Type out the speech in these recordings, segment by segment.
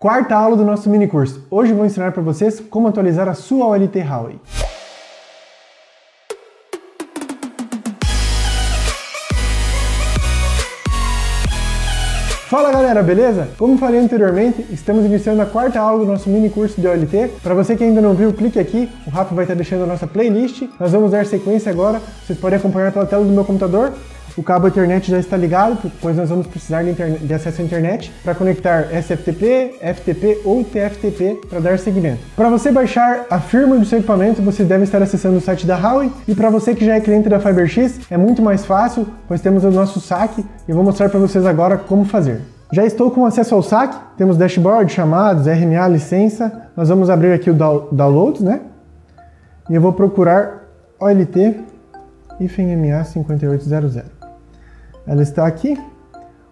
Quarta aula do nosso mini curso. Hoje vou ensinar para vocês como atualizar a sua OLT Huawei. Fala galera, beleza? Como falei anteriormente, estamos iniciando a quarta aula do nosso mini curso de OLT. Para você que ainda não viu, clique aqui, o Rafa vai estar deixando a nossa playlist. Nós vamos dar sequência agora, vocês podem acompanhar pela tela do meu computador. O cabo Ethernet já está ligado, pois nós vamos precisar de acesso à internet para conectar SFTP, FTP ou TFTP para dar seguimento. Para você baixar a firma do seu equipamento, você deve estar acessando o site da Huawei. E para você que já é cliente da FiberX, é muito mais fácil, pois temos o nosso SAC e vou mostrar para vocês agora como fazer. Já estou com acesso ao SAC, temos dashboard, chamados, RMA, licença. Nós vamos abrir aqui o downloads, né? E eu vou procurar OLT-MA5800. Ela está aqui.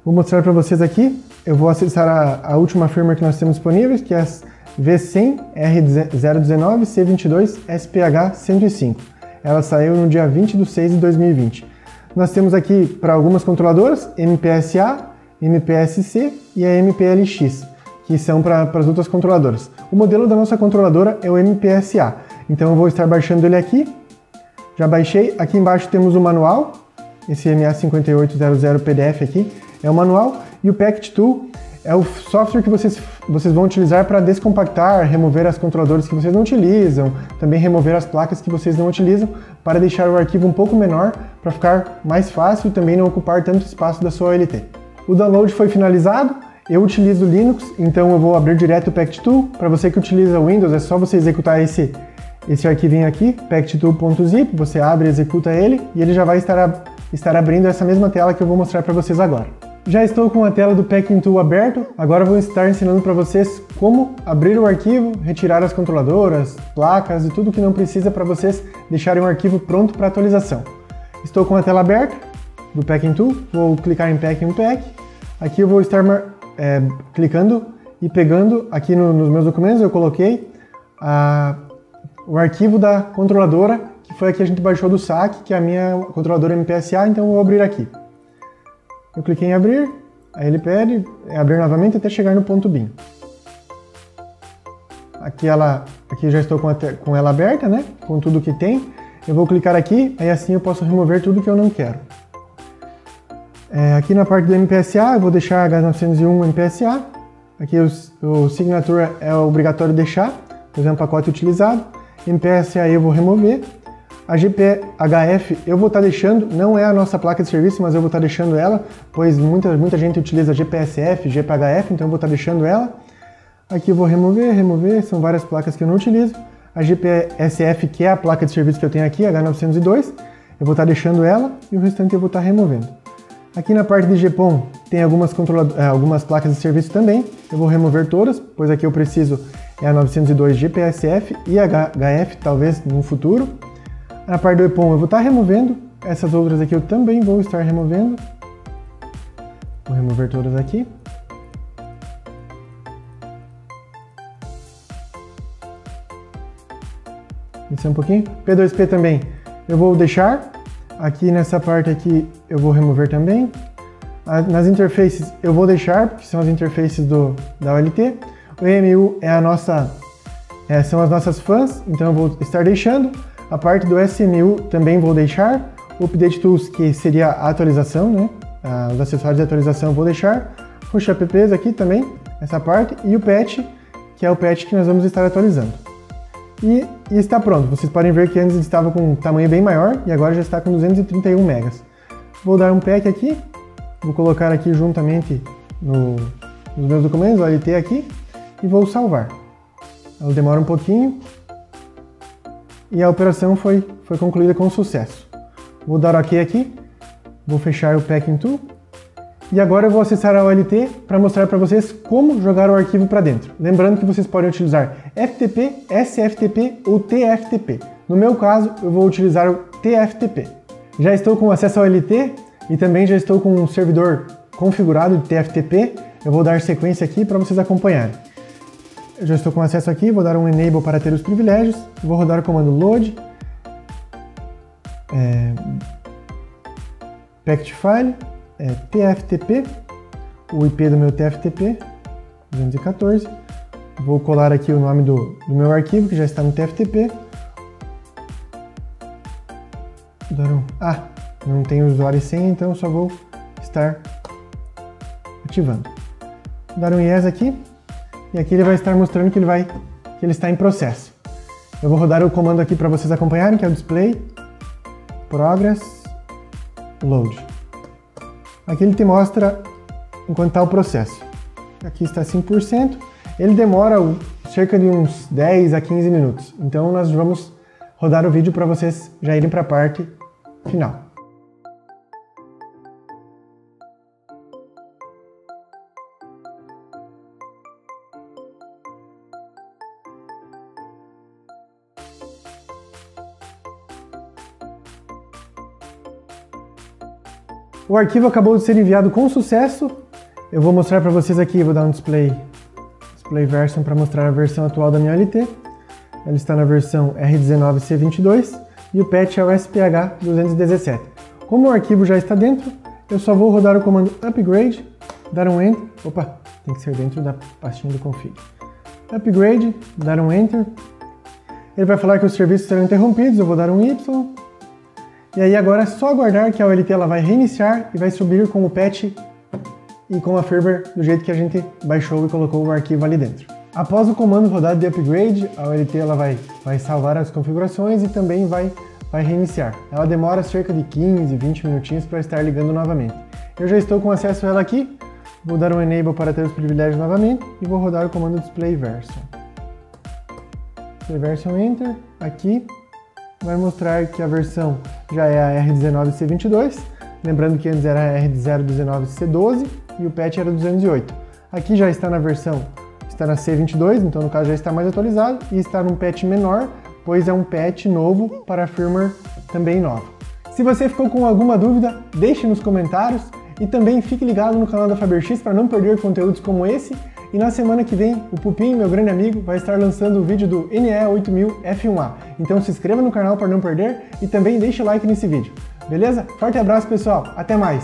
Vou mostrar para vocês aqui. Eu vou acessar a última firmware que nós temos disponível, que é a V100R019C22SPH105. Ela saiu no dia 20/6/2020. Nós temos aqui para algumas controladoras, MPSA, MPSC e a MPLX, que são para as outras controladoras. O modelo da nossa controladora é o MPSA, então eu vou estar baixando ele aqui. Já baixei. Aqui embaixo temos o manual. Esse MA5800 PDF aqui é o manual, e o PactTool é o software que vocês vão utilizar para descompactar, remover as controladoras que vocês não utilizam, também remover as placas que vocês não utilizam, para deixar o arquivo um pouco menor, para ficar mais fácil e também não ocupar tanto espaço da sua OLT. O download foi finalizado. Eu utilizo Linux, então eu vou abrir direto o PactTool. Para você que utiliza Windows, é só você executar esse arquivinho aqui, pacttool.zip, você abre e executa ele, e ele já vai estar abrindo essa mesma tela que eu vou mostrar para vocês agora. Já estou com a tela do PactTool aberto, agora vou estar ensinando para vocês como abrir o arquivo, retirar as controladoras, placas e tudo que não precisa para vocês deixarem o arquivo pronto para atualização. Estou com a tela aberta do PactTool, vou clicar em Pack. Aqui eu vou estar clicando e pegando, aqui nos meus documentos eu coloquei o arquivo da controladora, que foi a que a gente baixou do SAC, que é a minha controladora MPSA, então eu vou abrir aqui. Eu cliquei em abrir, aí ele pede abrir novamente até chegar no ponto .bin. Aqui já estou com ela aberta, né, com tudo que tem. Eu vou clicar aqui, aí assim eu posso remover tudo que eu não quero. Aqui na parte do MPSA, eu vou deixar H901 MPSA. Aqui o signature é obrigatório deixar, pois é um pacote utilizado. MPSA eu vou remover. A GPHF eu vou estar deixando, não é a nossa placa de serviço, mas eu vou estar deixando ela, pois muita gente utiliza GPSF, GPHF, então eu vou estar deixando ela. Aqui eu vou remover, são várias placas que eu não utilizo. A GPSF, que é a placa de serviço que eu tenho aqui, H902, eu vou estar deixando ela, e o restante eu vou estar removendo. Aqui na parte de GPOM tem algumas placas de serviço também, eu vou remover todas, pois aqui eu preciso é a 902 GPSF e HF, talvez no futuro. Na parte do Epon eu vou estar removendo, essas outras aqui eu também vou estar removendo. Vou remover todas aqui. Descer um pouquinho. P2P também eu vou deixar. Aqui nessa parte aqui eu vou remover também. Nas interfaces eu vou deixar, porque são as interfaces da OLT. O EMU são as nossas fãs, então eu vou estar deixando. A parte do SMU também vou deixar, o Update Tools, que seria a atualização, né? Os acessórios de atualização eu vou deixar, puxa apps aqui também, essa parte, e o patch, que é o patch que nós vamos estar atualizando. E está pronto, vocês podem ver que antes estava com um tamanho bem maior, e agora já está com 231 MB. Vou dar um pack aqui, vou colocar aqui juntamente nos meus documentos, o OLT aqui, e vou salvar. Ela demora um pouquinho. E a operação foi concluída com sucesso. Vou dar OK aqui, vou fechar o PactTool, e agora eu vou acessar a OLT para mostrar para vocês como jogar o arquivo para dentro. Lembrando que vocês podem utilizar FTP, SFTP ou TFTP. No meu caso, eu vou utilizar o TFTP. Já estou com acesso à OLT e também já estou com um servidor configurado de TFTP. Eu vou dar sequência aqui para vocês acompanharem. Eu já estou com acesso aqui, vou dar um Enable para ter os privilégios, vou rodar o comando Load, Pact File, TFTP, o IP do meu TFTP, 214. Vou colar aqui o nome do meu arquivo, que já está no TFTP. Ah, não tenho usuário e senha, então só vou estar ativando. Vou dar um yes aqui, e aqui ele vai estar mostrando que ele está em processo. Eu vou rodar o comando aqui para vocês acompanharem, que é o display, progress, load. Aqui ele te mostra enquanto está o processo. Aqui está 5%, ele demora cerca de uns 10 a 15 minutos. Então nós vamos rodar o vídeo para vocês já irem para a parte final. O arquivo acabou de ser enviado com sucesso. Eu vou mostrar para vocês aqui, vou dar um display version para mostrar a versão atual da minha OLT. Ela está na versão R19C22 e o patch é o SPH217. Como o arquivo já está dentro, eu só vou rodar o comando upgrade, dar um enter, opa, tem que ser dentro da pastinha do config. Upgrade, dar um enter, ele vai falar que os serviços serão interrompidos, eu vou dar um Y, e aí agora é só aguardar que a OLT ela vai reiniciar e vai subir com o patch e com a firmware do jeito que a gente baixou e colocou o arquivo ali dentro. Após o comando rodado de upgrade, a OLT ela vai salvar as configurações e também vai reiniciar. Ela demora cerca de 15, 20 minutinhos para estar ligando novamente. Eu já estou com acesso a ela aqui, vou dar um enable para ter os privilégios novamente e vou rodar o comando display version. Display version enter, aqui vai mostrar que a versão já é a R19C22, lembrando que antes era a R019C12 e o patch era 208. Aqui já está na versão está na C22, então no caso já está mais atualizado e está num patch menor, pois é um patch novo para a firmware também nova. Se você ficou com alguma dúvida, deixe nos comentários e também fique ligado no canal da FiberX para não perder conteúdos como esse. E na semana que vem, o Pupim, meu grande amigo, vai estar lançando o vídeo do NE8000F1A. Então se inscreva no canal para não perder e também deixe o like nesse vídeo. Beleza? Forte abraço, pessoal! Até mais!